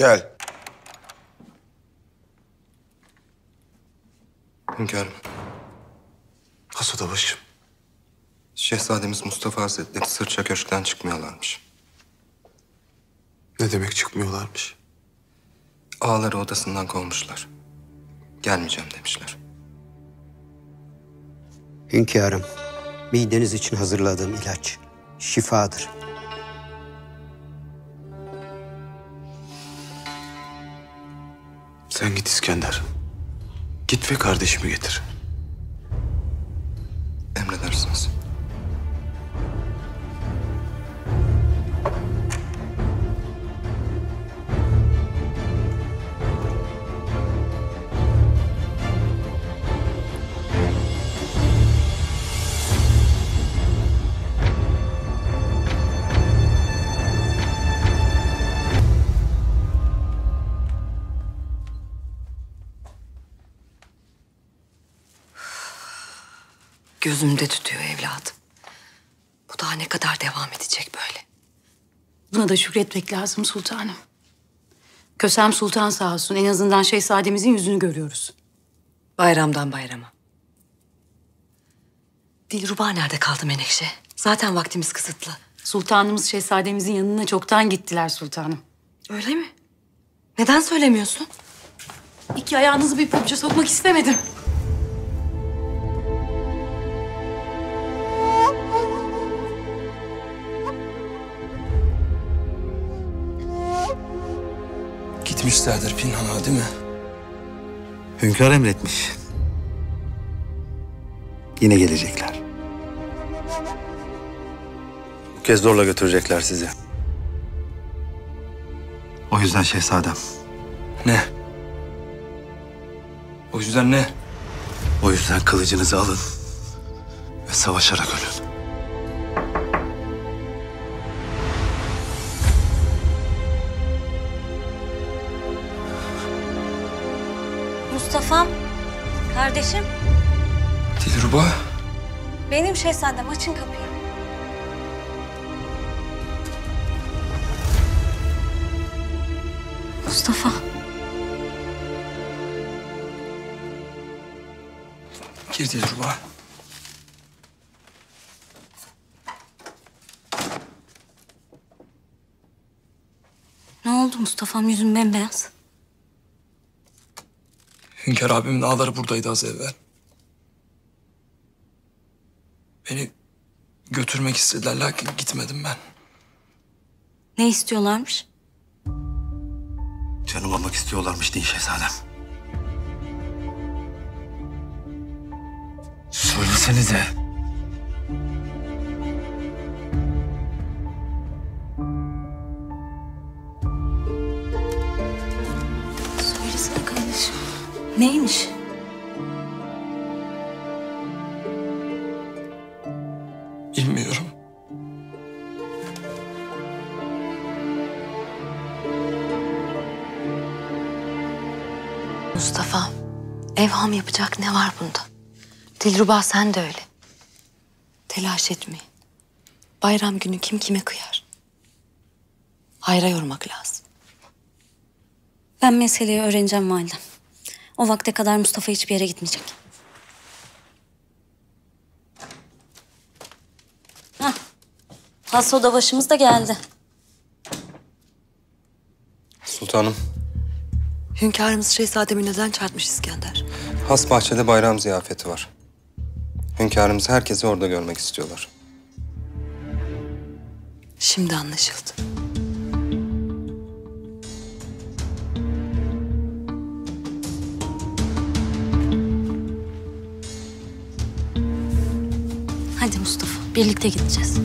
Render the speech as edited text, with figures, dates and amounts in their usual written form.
Gel. Hünkârım. Hasodabaşım. Şehzademiz Mustafa Hazretleri sırça köşkten çıkmıyorlarmış. Ne demek çıkmıyorlarmış? Ağaları odasından kovmuşlar. Gelmeyeceğim demişler. Hünkârım, mideniz için hazırladığım ilaç şifadır. Sen git İskender. Git ve kardeşimi getir. Emredersiniz. Gözümde tutuyor evladım. Bu daha ne kadar devam edecek böyle? Buna da şükretmek lazım sultanım. Kösem Sultan sağ olsun, en azından şehzademizin yüzünü görüyoruz. Bayramdan bayrama. Dilruba nerede kaldı Menekşe? Zaten vaktimiz kısıtlı. Sultanımız şehzademizin yanına çoktan gittiler sultanım. Öyle mi? Neden söylemiyorsun? İki ayağınızı bir pabuca sokmak istemedim. Gitmişlerdir Pinhan'a, değil mi? Hünkâr emretmiş. Yine gelecekler. Bu kez zorla götürecekler sizi. O yüzden şehzadem. Ne? O yüzden ne? O yüzden kılıcınızı alın ve savaşarak ölün. Mustafa'm, kardeşim. Dilruba. Benim şehzadem, açın kapıyı. Mustafa. Gir Dilruba. Ne oldu Mustafa'm, yüzün bembeyaz? Hünkâr abimin ağaları buradaydı az evvel. Beni götürmek istediler lakin gitmedim ben. Ne istiyorlarmış? Canım almak istiyorlarmış değil şehzadem. Söylesenize. Söylesene kardeşim. Neymiş? Bilmiyorum. Mustafa, evham yapacak ne var bunda? Dilruba sen de öyle. Telaş etmeyin. Bayram günü kim kime kıyar? Hayra yormak lazım. Ben meseleyi öğreneceğim validem. O vakte kadar Mustafa hiçbir yere gitmeyecek. Hah. Hasoda başımız da geldi. Sultanım. Hünkârımız şehzademi neden çağırmış İskender? Has bahçede bayram ziyafeti var. Hünkârımız herkesi orada görmek istiyorlar. Şimdi anlaşıldı. Hadi Mustafa, birlikte gideceğiz.